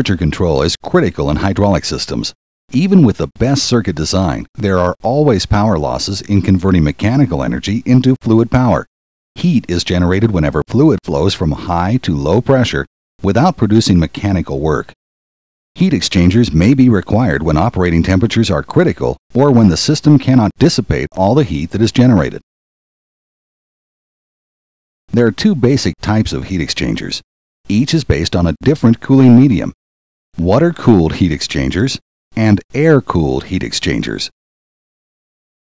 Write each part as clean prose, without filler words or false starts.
Temperature control is critical in hydraulic systems. Even with the best circuit design, there are always power losses in converting mechanical energy into fluid power. Heat is generated whenever fluid flows from high to low pressure without producing mechanical work. Heat exchangers may be required when operating temperatures are critical or when the system cannot dissipate all the heat that is generated. There are two basic types of heat exchangers. Each is based on a different cooling medium: water-cooled heat exchangers and air-cooled heat exchangers.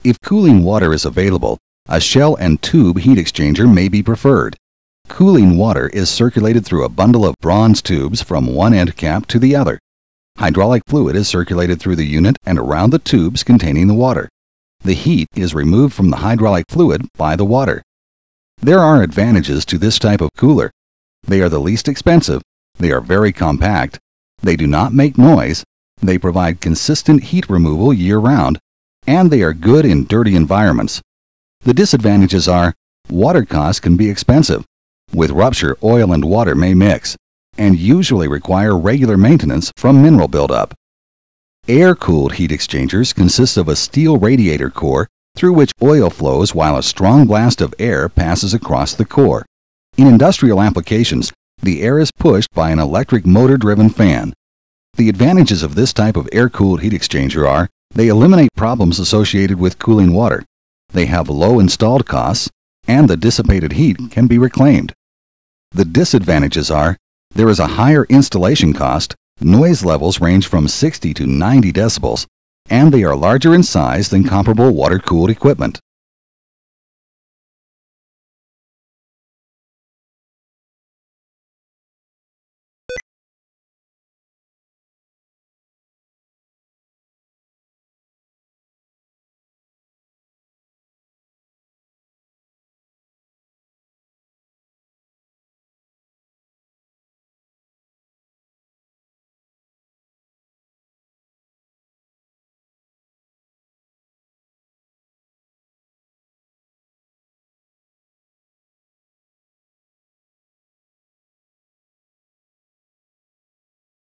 If cooling water is available, a shell and tube heat exchanger may be preferred. Cooling water is circulated through a bundle of bronze tubes from one end cap to the other. Hydraulic fluid is circulated through the unit and around the tubes containing the water. The heat is removed from the hydraulic fluid by the water. There are advantages to this type of cooler. They are the least expensive, they are very compact, they do not make noise, they provide consistent heat removal year-round, and they are good in dirty environments. The disadvantages are: water costs can be expensive. With rupture, oil and water may mix, and usually require regular maintenance from mineral buildup. Air-cooled heat exchangers consist of a steel radiator core through which oil flows while a strong blast of air passes across the core. In industrial applications, the air is pushed by an electric motor-driven fan. The advantages of this type of air-cooled heat exchanger are: they eliminate problems associated with cooling water, they have low installed costs, and the dissipated heat can be reclaimed. The disadvantages are: there is a higher installation cost, noise levels range from 60 to 90 decibels, and they are larger in size than comparable water-cooled equipment.